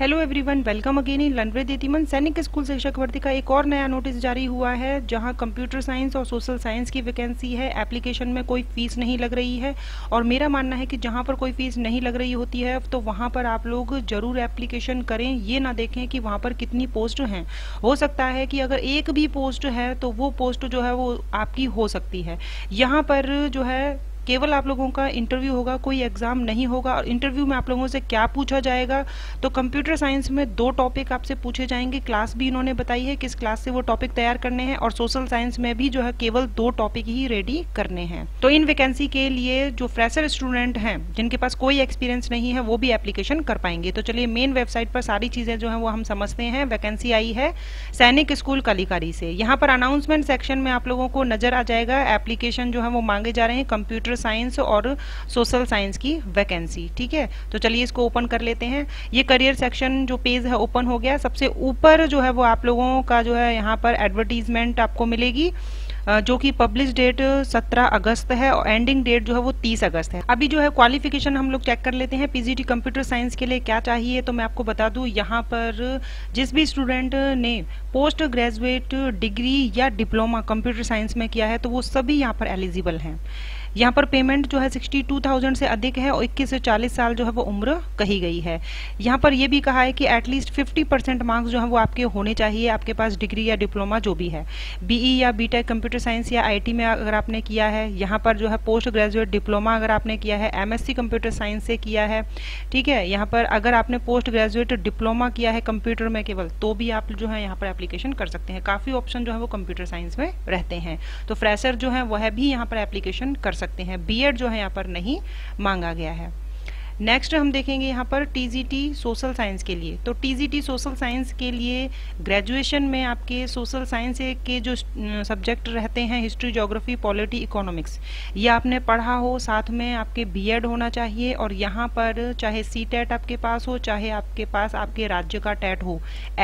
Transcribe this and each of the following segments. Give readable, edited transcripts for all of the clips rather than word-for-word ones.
Hello everyone, welcome again in लनवेदीमन। सैनिक school शिक्षा भर्ती का एक और नया नोटिस जारी हुआ है, जहां कंप्यूटर साइंस और सोशल साइंस की वैकेंसी है। एप्लीकेशन में कोई फीस नहीं लग रही है और मेरा मानना है कि जहां पर कोई फीस नहीं लग रही होती है तो वहां पर आप लोग जरूर एप्लीकेशन करें। ये ना देखें कि वहां पर कितनी पोस्ट हैं, हो सकता है कि अगर एक भी पोस्ट है तो वो पोस्ट जो है वो आपकी हो सकती है। यहाँ पर जो है केवल आप लोगों का इंटरव्यू होगा, कोई एग्जाम नहीं होगा। और इंटरव्यू में आप लोगों से क्या पूछा जाएगा तो कंप्यूटर साइंस में 2 टॉपिक आपसे पूछे जाएंगे। क्लास भी इन्होंने बताई है किस क्लास से वो टॉपिक तैयार करने हैं, और सोशल साइंस में भी जो है केवल 2 टॉपिक ही रेडी करने हैं। तो इन वैकेंसी के लिए जो फ्रेशर स्टूडेंट हैं, जिनके पास कोई एक्सपीरियंस नहीं है, वो भी एप्लीकेशन कर पाएंगे। तो चलिए मेन वेबसाइट पर सारी चीजें जो है वो हम समझते हैं। वैकेंसी आई है सैनिक स्कूल कालीकारी से। यहाँ पर अनाउंसमेंट सेक्शन में आप लोगों को नजर आ जाएगा एप्लीकेशन जो है वो मांगे जा रहे हैं कंप्यूटर साइंस और सोशल साइंस की वैकेंसी। ठीक है, तो चलिए इसको ओपन कर लेते हैं। ये करियर सेक्शन जो पेज है ओपन हो गया। सबसे ऊपर जो है वो आप लोगों का जो है यहाँ पर एडवर्टीजमेंट आपको मिलेगी, जो कि पब्लिश डेट 17 अगस्त है और एंडिंग डेट जो है वो 30 अगस्त है। अभी जो है क्वालिफिकेशन हम लोग चेक कर लेते हैं। पीजीटी कंप्यूटर साइंस के लिए क्या चाहिए तो मैं आपको बता दूं, यहाँ पर जिस भी स्टूडेंट ने पोस्ट ग्रेजुएट डिग्री या डिप्लोमा कंप्यूटर साइंस में किया है तो वो सभी यहाँ पर एलिजिबल हैं। यहाँ पर पेमेंट जो है 62,000 से अधिक है और 21 से 40 साल जो है वो उम्र कही गई है। यहाँ पर यह भी कहा है कि एटलीस्ट 50% मार्क्स जो है वो आपके होने चाहिए, आपके पास डिग्री या डिप्लोमा जो भी है। बीई या बीटेक कंप्यूटर साइंस या आईटी में अगर आपने किया है, यहाँ पर जो है पोस्ट ग्रेजुएट डिप्लोमा अगर आपने किया है, एमएससी कंप्यूटर साइंस से किया है, ठीक है, यहाँ पर अगर आपने पोस्ट ग्रेजुएट डिप्लोमा किया है कंप्यूटर में केवल, तो भी आप जो है यहाँ पर एप्लीकेशन कर सकते हैं। काफ़ी ऑप्शन जो है वो कंप्यूटर साइंस में रहते हैं, तो फ्रेशर जो है वह भी यहाँ पर एप्लीकेशन कर सकते हैं। बीएड जो है यहाँ पर नहीं मांगा गया है। नेक्स्ट हम देखेंगे यहाँ पर टीजीटी सोशल साइंस के लिए। तो टीजीटी सोशल साइंस के लिए ग्रेजुएशन में आपके सोशल साइंस के जो सब्जेक्ट रहते हैं, हिस्ट्री, ज्योग्राफी, पॉलिटी, इकोनॉमिक्स, ये आपने पढ़ा हो, साथ में आपके बीएड होना चाहिए। और यहाँ पर चाहे सीटेट आपके पास हो, चाहे आपके पास आपके राज्य का टेट हो,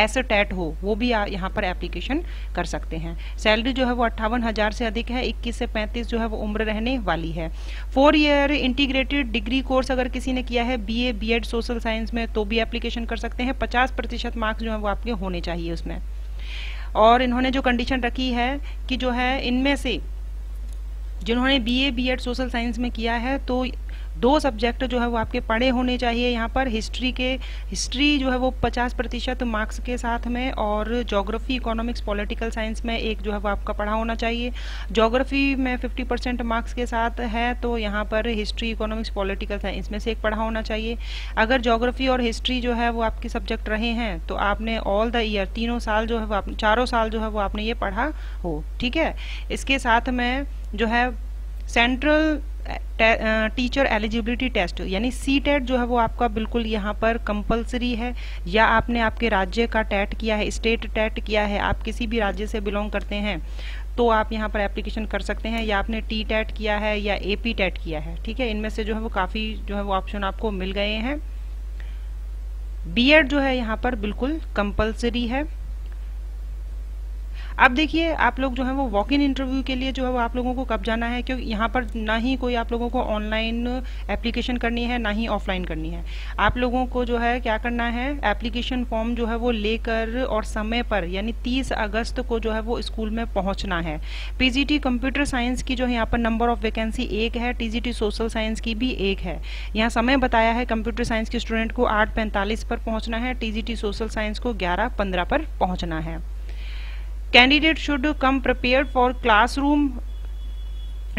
ऐसे टेट हो, वो भी यहाँ पर एप्लीकेशन कर सकते हैं। सैलरी जो है वो 58,000 से अधिक है, 21 से 35 जो है वो उम्र रहने वाली है। 4 ईयर इंटीग्रेटेड डिग्री कोर्स अगर किसी ने किया है बीए बीएड सोशल साइंस में तो भी एप्लीकेशन कर सकते हैं। 50% मार्क्स जो है वो आपके होने चाहिए उसमें। और इन्होंने जो कंडीशन रखी है कि जो है इनमें से जिन्होंने बीए बीएड सोशल साइंस में किया है तो 2 सब्जेक्ट जो है वो आपके पढ़े होने चाहिए। यहाँ पर हिस्ट्री जो है वो 50% मार्क्स के साथ में, और ज्योग्राफी, इकोनॉमिक्स, पॉलिटिकल साइंस में 1 जो है वो आपका पढ़ा होना चाहिए। ज्योग्राफी में 50% मार्क्स के साथ है तो यहाँ पर हिस्ट्री, इकोनॉमिक्स, पॉलिटिकल साइंस में से 1 पढ़ा होना चाहिए। अगर ज्योग्राफी और हिस्ट्री जो है वो आपके सब्जेक्ट रहे हैं तो आपने ऑल द ईयर 3 साल जो है वो आपने 4 साल जो है वो आपने ये पढ़ा हो, ठीक है। इसके साथ में जो है सेंट्रल टीचर एलिजिबिलिटी टेस्ट यानी सीटेट जो है वो आपका बिल्कुल यहाँ पर कंपलसरी है, या आपने आपके राज्य का टेट किया है, स्टेट टेट किया है, आप किसी भी राज्य से बिलोंग करते हैं तो आप यहाँ पर एप्लीकेशन कर सकते हैं, या आपने टीटेट किया है या एपी टेट किया है, ठीक है। इनमें से जो है वो काफ़ी जो है वो ऑप्शन आपको मिल गए हैं। बीएड जो है यहाँ पर बिल्कुल कंपलसरी है। अब देखिए आप लोग जो है वो वॉक इन इंटरव्यू के लिए जो है वो आप लोगों को कब जाना है, क्योंकि यहाँ पर ना ही कोई आप लोगों को ऑनलाइन एप्लीकेशन करनी है ना ही ऑफलाइन करनी है। आप लोगों को जो है क्या करना है, एप्लीकेशन फॉर्म जो है वो लेकर और समय पर यानी 30 अगस्त को जो है वो स्कूल में पहुँचना है। पीजीटी कंप्यूटर साइंस की जो है यहाँ पर नंबर ऑफ वैकेंसी 1 है, टीजीटी सोशल साइंस की भी 1 है। यहाँ समय बताया है कंप्यूटर साइंस के स्टूडेंट को 8:45 पर पहुँचना है, टीजीटी सोशल साइंस को 11:15 पर पहुँचना है। Candidate should come prepared for classroom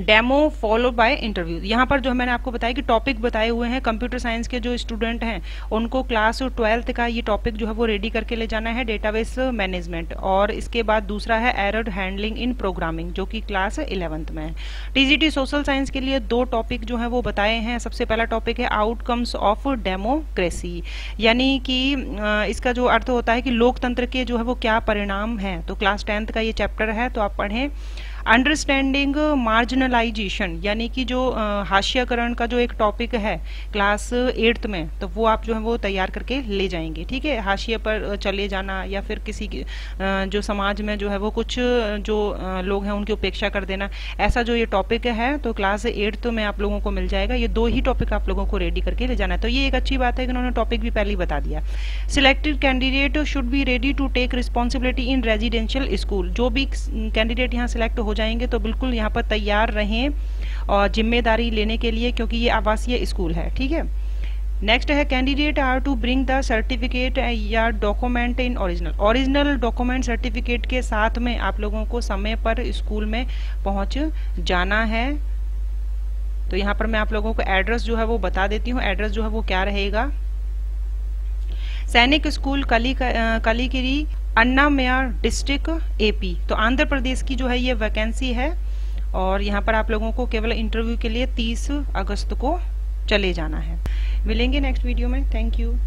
demo follow by interview. यहाँ पर जो मैंने आपको बताया कि टॉपिक बताए हुए हैं कंप्यूटर साइंस के जो स्टूडेंट हैं उनको क्लास 12th का ये टॉपिक जो है वो रेडी करके ले जाना है, डेटाबेस मैनेजमेंट। और इसके बाद दूसरा है एरर हैंडलिंग इन प्रोग्रामिंग, जो कि क्लास 11th में है। टीजीटी सोशल साइंस के लिए 2 टॉपिक जो है वो बताए हैं। सबसे पहला टॉपिक है आउटकम्स ऑफ डेमोक्रेसी, यानी कि इसका जो अर्थ होता है कि लोकतंत्र के जो है वो क्या परिणाम हैं। तो क्लास 10th का ये चैप्टर है तो आप पढ़ें। अंडरस्टैंडिंग मार्जिनलाइजेशन यानी कि जो हाशियाकरण का जो एक टॉपिक है क्लास 8 में, तो वो आप जो है वो तैयार करके ले जाएंगे। ठीक है, हाशिए पर चले जाना या फिर किसी जो समाज में जो है वो कुछ जो लोग हैं उनकी उपेक्षा कर देना, ऐसा जो ये टॉपिक है तो क्लास 8 तो में आप लोगों को मिल जाएगा। ये दो ही टॉपिक आप लोगों को रेडी करके ले जाना है। तो ये एक अच्छी बात है कि उन्होंने टॉपिक भी पहले ही बता दिया। Selected candidate should be ready to take responsibility in residential school. जो भी कैंडिडेट यहाँ सिलेक्ट हो जाएंगे तो बिल्कुल यहाँ पर तैयार रहें और जिम्मेदारी लेने के लिए, क्योंकि ये आवासीय स्कूल है। ठीक है, नेक्स्ट है candidate are to bring the certificate या document in original document certificate के साथ में आप लोगों को समय पर स्कूल में पहुंच जाना है। तो यहाँ पर मैं आप लोगों को एड्रेस जो है वो बता देती हूँ। एड्रेस जो है वो क्या रहेगा, सैनिक school Kalikiri, Annamayya, district AP. तो आंध्र प्रदेश की जो है ये वैकेंसी है और यहाँ पर आप लोगों को केवल इंटरव्यू के लिए 30 अगस्त को चले जाना है। मिलेंगे नेक्स्ट वीडियो में। Thank you.